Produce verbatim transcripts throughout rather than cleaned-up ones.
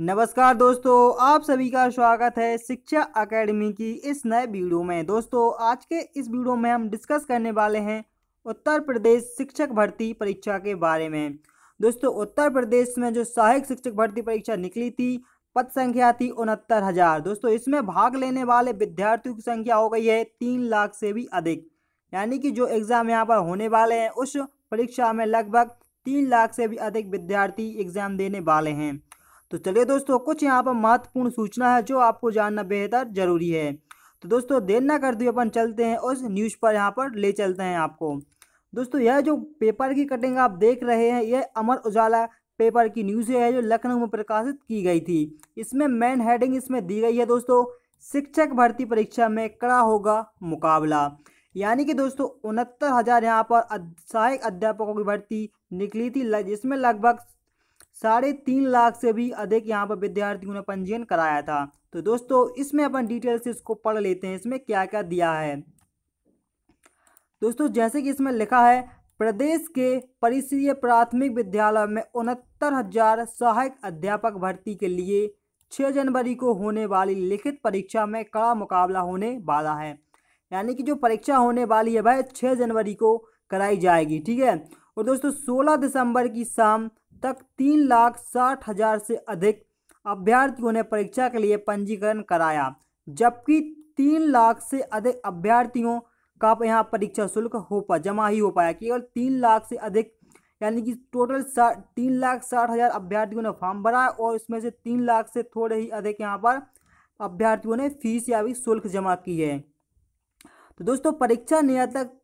नमस्कार दोस्तों, आप सभी का स्वागत है शिक्षा अकेडमी की इस नए वीडियो में। दोस्तों आज के इस वीडियो में हम डिस्कस करने वाले हैं उत्तर प्रदेश शिक्षक भर्ती परीक्षा के बारे में। दोस्तों उत्तर प्रदेश में जो सहायक शिक्षक भर्ती परीक्षा निकली थी, पद संख्या थी उनहत्तर हज़ार। दोस्तों इसमें भाग लेने वाले विद्यार्थियों की संख्या हो गई है तीन लाख से भी अधिक, यानी कि जो एग्ज़ाम यहाँ पर होने वाले हैं उस परीक्षा में लगभग तीन लाख से भी अधिक विद्यार्थी एग्ज़ाम देने वाले हैं। तो चलिए दोस्तों कुछ यहाँ पर महत्वपूर्ण सूचना है जो आपको जानना बेहतर जरूरी है। तो दोस्तों देर ना करते हुए अपन चलते हैं उस न्यूज़ पर, यहाँ पर ले चलते हैं आपको। दोस्तों यह जो पेपर की कटिंग आप देख रहे हैं, यह अमर उजाला पेपर की न्यूज़ है जो लखनऊ में प्रकाशित की गई थी। इसमें मेन हेडिंग इसमें दी गई है दोस्तों, शिक्षक भर्ती परीक्षा में कड़ा होगा मुकाबला, यानी कि दोस्तों उनहत्तर हज़ार यहाँ पर सहायक अध्यापकों की भर्ती निकली थी, जिसमें लगभग साढ़े तीन लाख से भी अधिक यहाँ पर विद्यार्थियों ने पंजीयन कराया था। तो दोस्तों इसमें अपन डिटेल से इसको पढ़ लेते हैं, इसमें क्या क्या दिया है। दोस्तों जैसे कि इसमें लिखा है, प्रदेश के परिसरीय प्राथमिक विद्यालय में उनहत्तर हजार सहायक अध्यापक भर्ती के लिए छह जनवरी को होने वाली लिखित परीक्षा में कड़ा मुकाबला होने वाला है, यानी कि जो परीक्षा होने वाली है भाई छः जनवरी को कराई जाएगी, ठीक है। और दोस्तों सोलह दिसंबर की शाम तक तीन लाख साठ हज़ार से अधिक अभ्यर्थियों ने परीक्षा के लिए पंजीकरण कराया, जबकि तीन लाख से अधिक अभ्यर्थियों का यहाँ परीक्षा शुल्क हो पा जमा ही हो पाया। केवल तीन लाख से अधिक, यानी कि टोटल साठ तीन लाख साठ हज़ार अभ्यर्थियों ने फॉर्म भराया और इसमें से तीन लाख से थोड़े ही अधिक यहाँ पर अभ्यर्थियों ने फीस या भी शुल्क जमा की है। तो दोस्तों परीक्षा नियंत्रक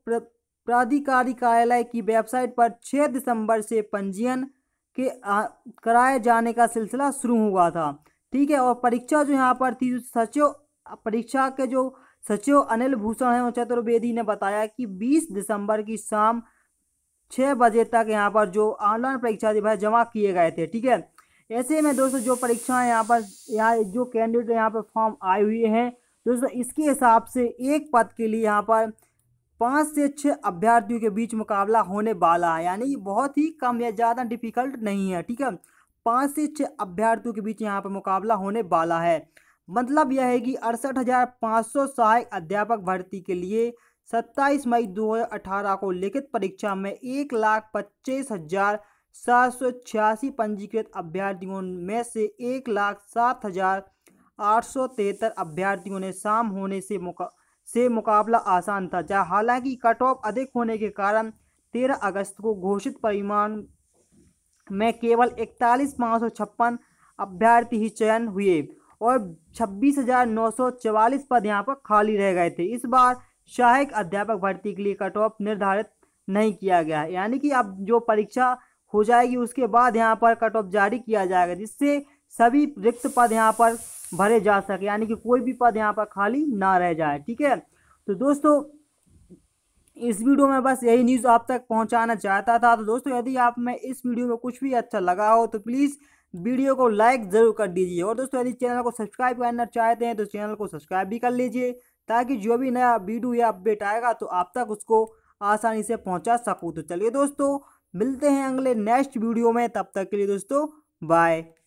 प्राधिकारी कार्यालय की वेबसाइट पर छः दिसंबर से पंजीयन के आ, कराए जाने का सिलसिला शुरू हुआ था, ठीक है। और परीक्षा जो यहाँ पर थी, सचिव परीक्षा के जो सचिव अनिल भूषण हैं चतुर्वेदी ने बताया कि बीस दिसंबर की शाम छः बजे तक यहाँ पर जो ऑनलाइन परीक्षा थी वह जमा किए गए थे, ठीक है। ऐसे में दोस्तों जो परीक्षाएं यहाँ पर यहाँ जो कैंडिडेट यहाँ पर फॉर्म आए हुए हैं दोस्तों, इसके हिसाब से एक पद के लिए यहाँ पर पाँच से छः अभ्यर्थियों के बीच मुकाबला होने वाला है, यानी बहुत ही कम या ज़्यादा डिफिकल्ट नहीं है, ठीक है। पाँच से छः अभ्यर्थियों के बीच यहाँ पर मुकाबला होने वाला है। मतलब यह है कि अड़सठ हज़ार पाँच सौ सहायक अध्यापक भर्ती के लिए सत्ताईस मई दो हज़ार अठारह को लिखित परीक्षा में एक लाख पच्चीस हज़ार सात सौ छियासी पंजीकृत अभ्यर्थियों में से एक लाख सात हज़ार आठ सौ तिहत्तर अभ्यर्थियों ने शाम होने से मुका से मुकाबला आसान था, जहाँ हालांकि कट ऑफ अधिक होने के कारण तेरह अगस्त को घोषित परिमाण में केवल इकतालीस पाँच सौ छप्पन अभ्यर्थी ही चयन हुए और छब्बीस हज़ार नौ सौ चवालीस पद यहाँ पर खाली रह गए थे। इस बार सहायक अध्यापक भर्ती के लिए कट ऑफ निर्धारित नहीं किया गया, यानी कि अब जो परीक्षा हो जाएगी उसके बाद यहाँ पर कट ऑफ जारी किया जाएगा, जिससे सभी रिक्त पद यहाँ पर भरे जा सके, यानी कि कोई भी पद यहाँ पर खाली ना रह जाए, ठीक है। तो दोस्तों इस वीडियो में बस यही न्यूज़ आप तक पहुंचाना चाहता था। तो दोस्तों यदि आप में इस वीडियो में कुछ भी अच्छा लगा हो तो प्लीज़ वीडियो को लाइक ज़रूर कर दीजिए। और दोस्तों यदि चैनल को सब्सक्राइब करना चाहते हैं तो चैनल को सब्सक्राइब भी कर लीजिए, ताकि जो भी नया वीडियो या अपडेट आएगा तो आप तक उसको आसानी से पहुँचा सकूँ। तो चलिए दोस्तों मिलते हैं अगले नेक्स्ट वीडियो में, तब तक के लिए दोस्तों बाय।